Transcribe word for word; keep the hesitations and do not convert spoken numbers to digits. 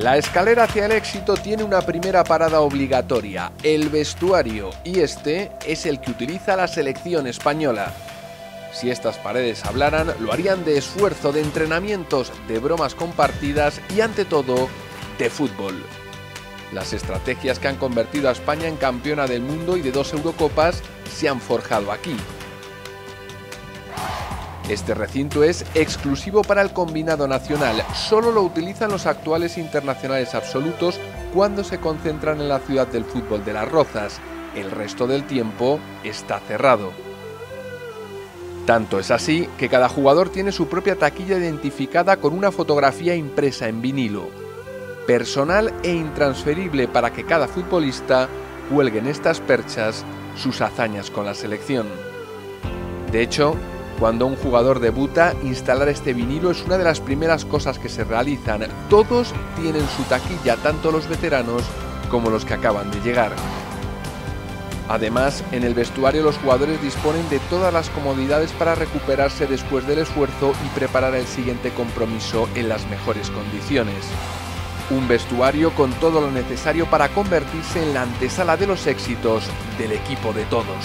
La escalera hacia el éxito tiene una primera parada obligatoria, el vestuario, y este es el que utiliza la selección española. Si estas paredes hablaran, lo harían de esfuerzo, de entrenamientos, de bromas compartidas y, ante todo, de fútbol. Las estrategias que han convertido a España en campeona del mundo y de dos Eurocopas se han forjado aquí. Este recinto es exclusivo para el combinado nacional. Solo lo utilizan los actuales internacionales absolutos cuando se concentran en la ciudad del fútbol de Las Rozas. El resto del tiempo está cerrado. Tanto es así que cada jugador tiene su propia taquilla identificada con una fotografía impresa en vinilo. Personal e intransferible para que cada futbolista cuelgue en estas perchas sus hazañas con la selección. De hecho, cuando un jugador debuta, instalar este vinilo es una de las primeras cosas que se realizan. Todos tienen su taquilla, tanto los veteranos como los que acaban de llegar. Además, en el vestuario los jugadores disponen de todas las comodidades para recuperarse después del esfuerzo y preparar el siguiente compromiso en las mejores condiciones. Un vestuario con todo lo necesario para convertirse en la antesala de los éxitos del equipo de todos.